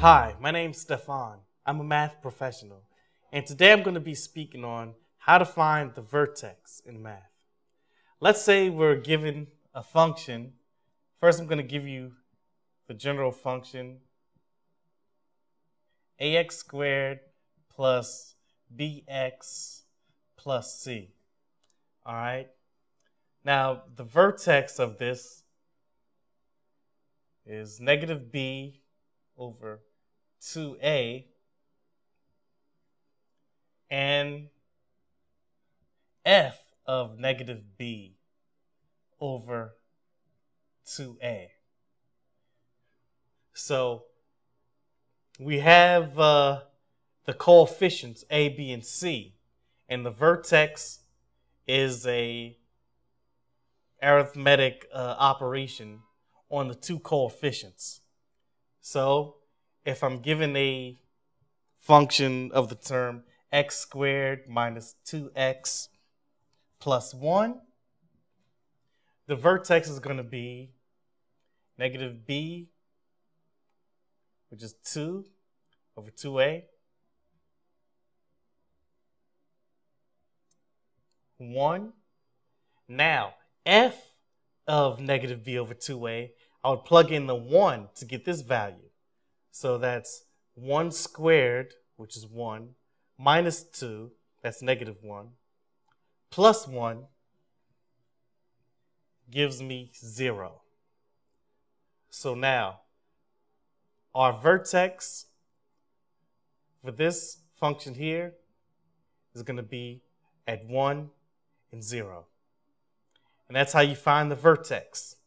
Hi, my name's Stefan. I'm a math professional, and today I'm going to be speaking on how to find the vertex in math. Let's say we're given a function. First, I'm going to give you the general function ax squared plus bx plus c. All right. Now, the vertex of this is negative b over 2a and f of negative b over 2a. So we have the coefficients a, b, and c, and the vertex is a arithmetic operation on the two coefficients. So if I'm given a function of the term x squared minus 2x plus 1, the vertex is going to be negative b, which is 2 over 2a, 1. Now, f of negative b over 2a, I would plug in the 1 to get this value. So that's 1 squared, which is 1, minus 2, that's negative 1, plus 1 gives me 0. So now, our vertex for this function here is going to be at 1 and 0. And that's how you find the vertex.